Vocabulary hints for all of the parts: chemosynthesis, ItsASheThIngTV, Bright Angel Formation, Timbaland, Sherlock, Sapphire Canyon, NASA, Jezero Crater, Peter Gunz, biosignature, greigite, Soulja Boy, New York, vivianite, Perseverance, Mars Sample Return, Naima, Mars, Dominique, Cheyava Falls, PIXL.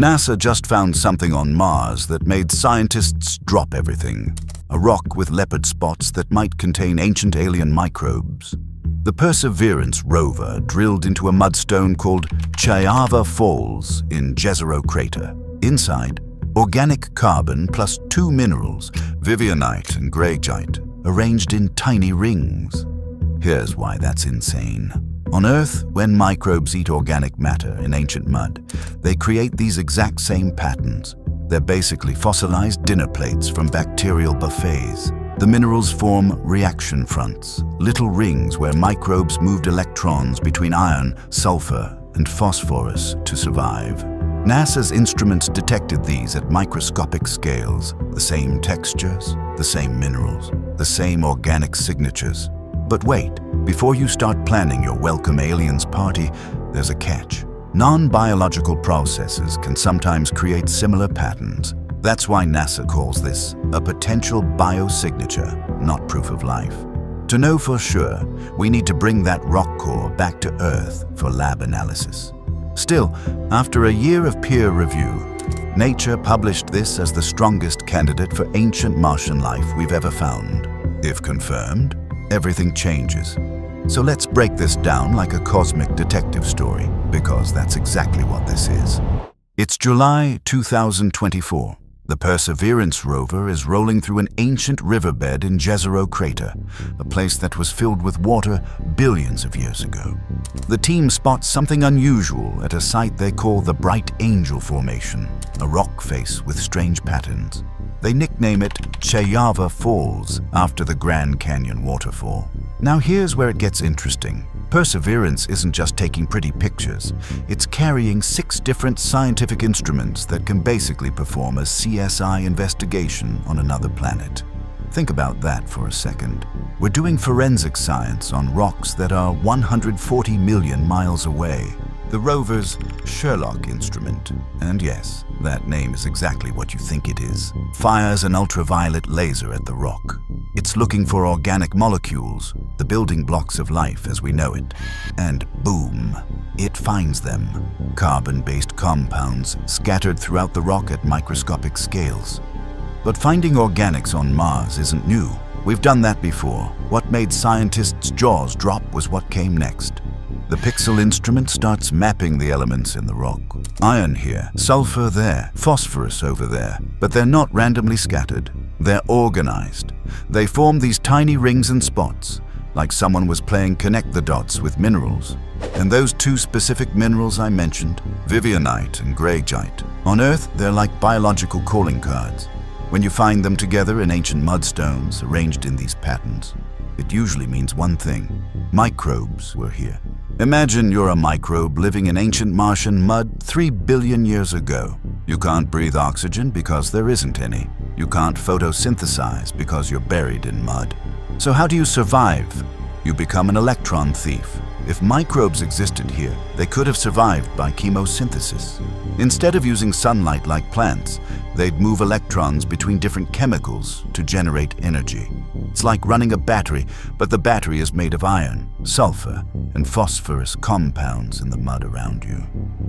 NASA just found something on Mars that made scientists drop everything. A rock with leopard spots that might contain ancient alien microbes. The Perseverance rover drilled into a mudstone called Cheyava Falls in Jezero Crater. Inside, organic carbon plus two minerals, vivianite and greigite, arranged in tiny rings. Here's why that's insane. On Earth, when microbes eat organic matter in ancient mud, they create these exact same patterns. They're basically fossilized dinner plates from bacterial buffets. The minerals form reaction fronts, little rings where microbes moved electrons between iron, sulfur, and phosphorus to survive. NASA's instruments detected these at microscopic scales, the same textures, the same minerals, the same organic signatures. But wait, before you start planning your welcome aliens party, there's a catch. Non-biological processes can sometimes create similar patterns. That's why NASA calls this a potential biosignature, not proof of life. To know for sure, we need to bring that rock core back to Earth for lab analysis. Still, after a year of peer review, Nature published this as the strongest candidate for ancient Martian life we've ever found. If confirmed, everything changes. So let's break this down like a cosmic detective story, because that's exactly what this is. It's July 2024. The Perseverance rover is rolling through an ancient riverbed in Jezero Crater, a place that was filled with water billions of years ago. The team spots something unusual at a site they call the Bright Angel Formation, a rock face with strange patterns. They nickname it Cheyava Falls after the Grand Canyon waterfall. Now here's where it gets interesting. Perseverance isn't just taking pretty pictures. It's carrying 6 different scientific instruments that can basically perform a CSI investigation on another planet. Think about that for a second. We're doing forensic science on rocks that are 140 million miles away. The rover's Sherlock instrument, and yes, that name is exactly what you think it is, fires an ultraviolet laser at the rock. It's looking for organic molecules, the building blocks of life as we know it, and boom, it finds them. Carbon-based compounds scattered throughout the rock at microscopic scales. But finding organics on Mars isn't new. We've done that before. What made scientists' jaws drop was what came next. The PIXL instrument starts mapping the elements in the rock. Iron here, sulfur there, phosphorus over there. But they're not randomly scattered. They're organized. They form these tiny rings and spots, like someone was playing connect the dots with minerals. And those two specific minerals I mentioned, vivianite and greigite, on Earth they're like biological calling cards. When you find them together in ancient mudstones arranged in these patterns, it usually means one thing. Microbes were here. Imagine you're a microbe living in ancient Martian mud 3 billion years ago. You can't breathe oxygen because there isn't any. You can't photosynthesize because you're buried in mud. So how do you survive? You become an electron thief. If microbes existed here, they could have survived by chemosynthesis. Instead of using sunlight like plants, they'd move electrons between different chemicals to generate energy. It's like running a battery, but the battery is made of iron, sulfur, and phosphorus compounds in the mud around you.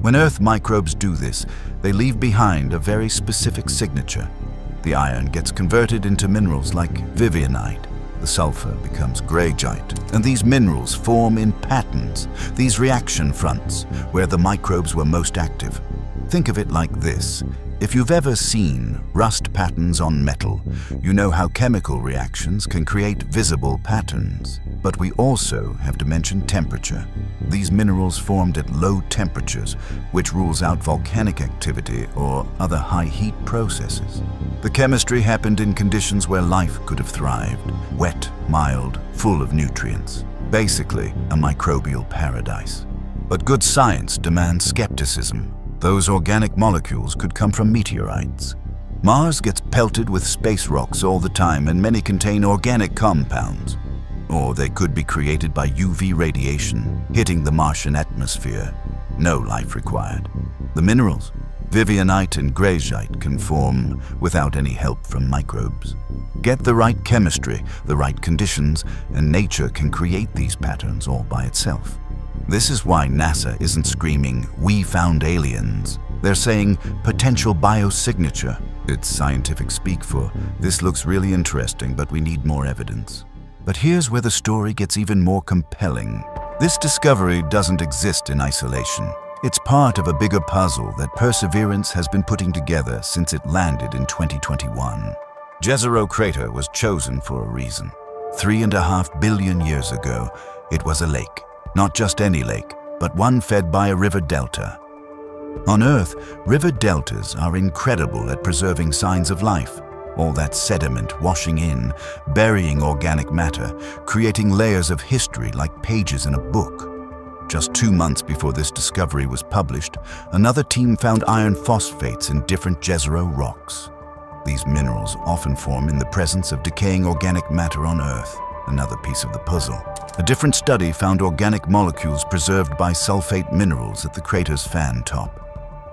When Earth microbes do this, they leave behind a very specific signature. The iron gets converted into minerals like vivianite, the sulfur becomes greigite, and these minerals form in patterns, these reaction fronts, where the microbes were most active. Think of it like this. If you've ever seen rust patterns on metal, you know how chemical reactions can create visible patterns. But we also have to mention temperature. These minerals formed at low temperatures, which rules out volcanic activity or other high heat processes. The chemistry happened in conditions where life could have thrived. Wet, mild, full of nutrients. Basically, a microbial paradise. But good science demands skepticism. Those organic molecules could come from meteorites. Mars gets pelted with space rocks all the time, and many contain organic compounds. Or they could be created by UV radiation hitting the Martian atmosphere. No life required. The minerals, vivianite and greigite, can form without any help from microbes. Get the right chemistry, the right conditions, and nature can create these patterns all by itself. This is why NASA isn't screaming, "We found aliens." They're saying potential biosignature. It's scientific speak for, this looks really interesting, but we need more evidence. But here's where the story gets even more compelling. This discovery doesn't exist in isolation. It's part of a bigger puzzle that Perseverance has been putting together since it landed in 2021. Jezero Crater was chosen for a reason. 3.5 billion years ago, it was a lake. Not just any lake, but one fed by a river delta. On Earth, river deltas are incredible at preserving signs of life. All that sediment washing in, burying organic matter, creating layers of history like pages in a book. Just 2 months before this discovery was published, another team found iron phosphates in different Jezero rocks. These minerals often form in the presence of decaying organic matter on Earth, another piece of the puzzle. A different study found organic molecules preserved by sulfate minerals at the crater's fan top.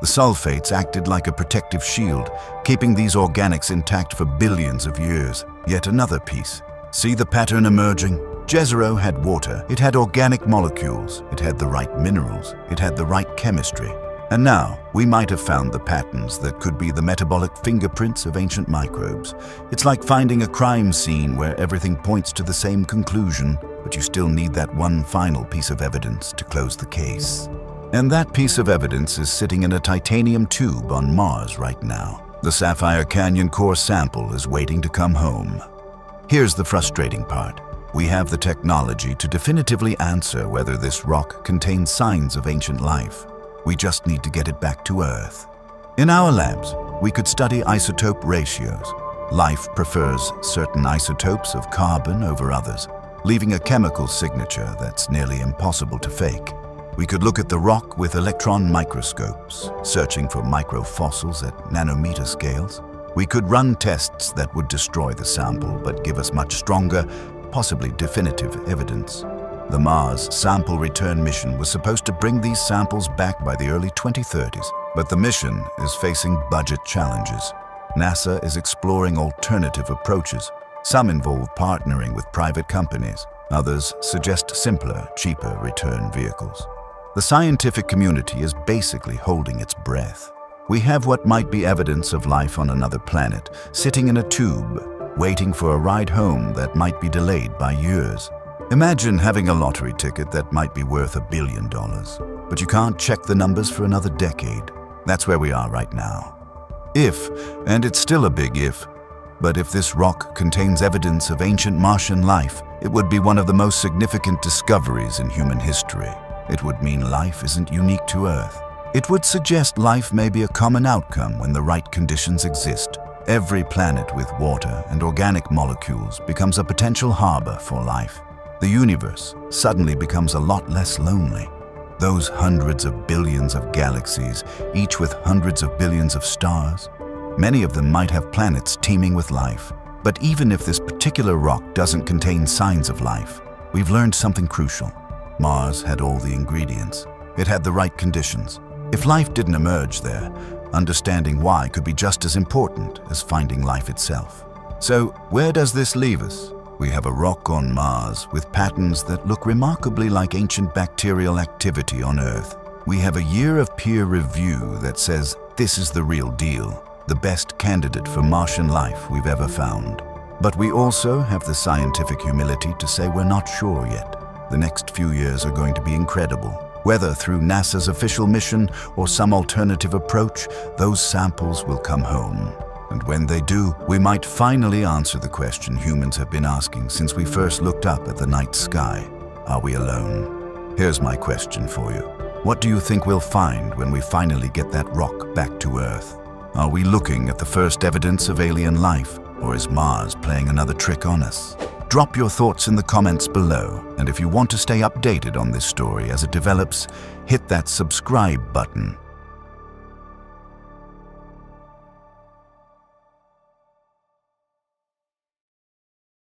The sulfates acted like a protective shield, keeping these organics intact for billions of years. Yet another piece. See the pattern emerging? Jezero had water, it had organic molecules, it had the right minerals, it had the right chemistry. And now, we might have found the patterns that could be the metabolic fingerprints of ancient microbes. It's like finding a crime scene where everything points to the same conclusion, but you still need that one final piece of evidence to close the case. And that piece of evidence is sitting in a titanium tube on Mars right now. The Sapphire Canyon core sample is waiting to come home. Here's the frustrating part. We have the technology to definitively answer whether this rock contains signs of ancient life. We just need to get it back to Earth. In our labs, we could study isotope ratios. Life prefers certain isotopes of carbon over others, leaving a chemical signature that's nearly impossible to fake. We could look at the rock with electron microscopes, searching for microfossils at nanometer scales. We could run tests that would destroy the sample but give us much stronger, possibly definitive evidence. The Mars Sample Return mission was supposed to bring these samples back by the early 2030s, but the mission is facing budget challenges. NASA is exploring alternative approaches. Some involve partnering with private companies. Others suggest simpler, cheaper return vehicles. The scientific community is basically holding its breath. We have what might be evidence of life on another planet, sitting in a tube, waiting for a ride home that might be delayed by years. Imagine having a lottery ticket that might be worth $1 billion, but you can't check the numbers for another decade. That's where we are right now. If, and it's still a big if, but if this rock contains evidence of ancient Martian life, it would be one of the most significant discoveries in human history. It would mean life isn't unique to Earth. It would suggest life may be a common outcome when the right conditions exist. Every planet with water and organic molecules becomes a potential harbor for life. The universe suddenly becomes a lot less lonely. Those hundreds of billions of galaxies, each with hundreds of billions of stars, many of them might have planets teeming with life. But even if this particular rock doesn't contain signs of life, we've learned something crucial. Mars had all the ingredients. It had the right conditions. If life didn't emerge there, understanding why could be just as important as finding life itself. So, where does this leave us? We have a rock on Mars with patterns that look remarkably like ancient bacterial activity on Earth. We have a year of peer review that says this is the real deal. The best candidate for Martian life we've ever found. But we also have the scientific humility to say we're not sure yet. The next few years are going to be incredible. Whether through NASA's official mission or some alternative approach, those samples will come home. And when they do, we might finally answer the question humans have been asking since we first looked up at the night sky. Are we alone? Here's my question for you. What do you think we'll find when we finally get that rock back to Earth? Are we looking at the first evidence of alien life, or is Mars playing another trick on us? Drop your thoughts in the comments below, and if you want to stay updated on this story as it develops, hit that subscribe button.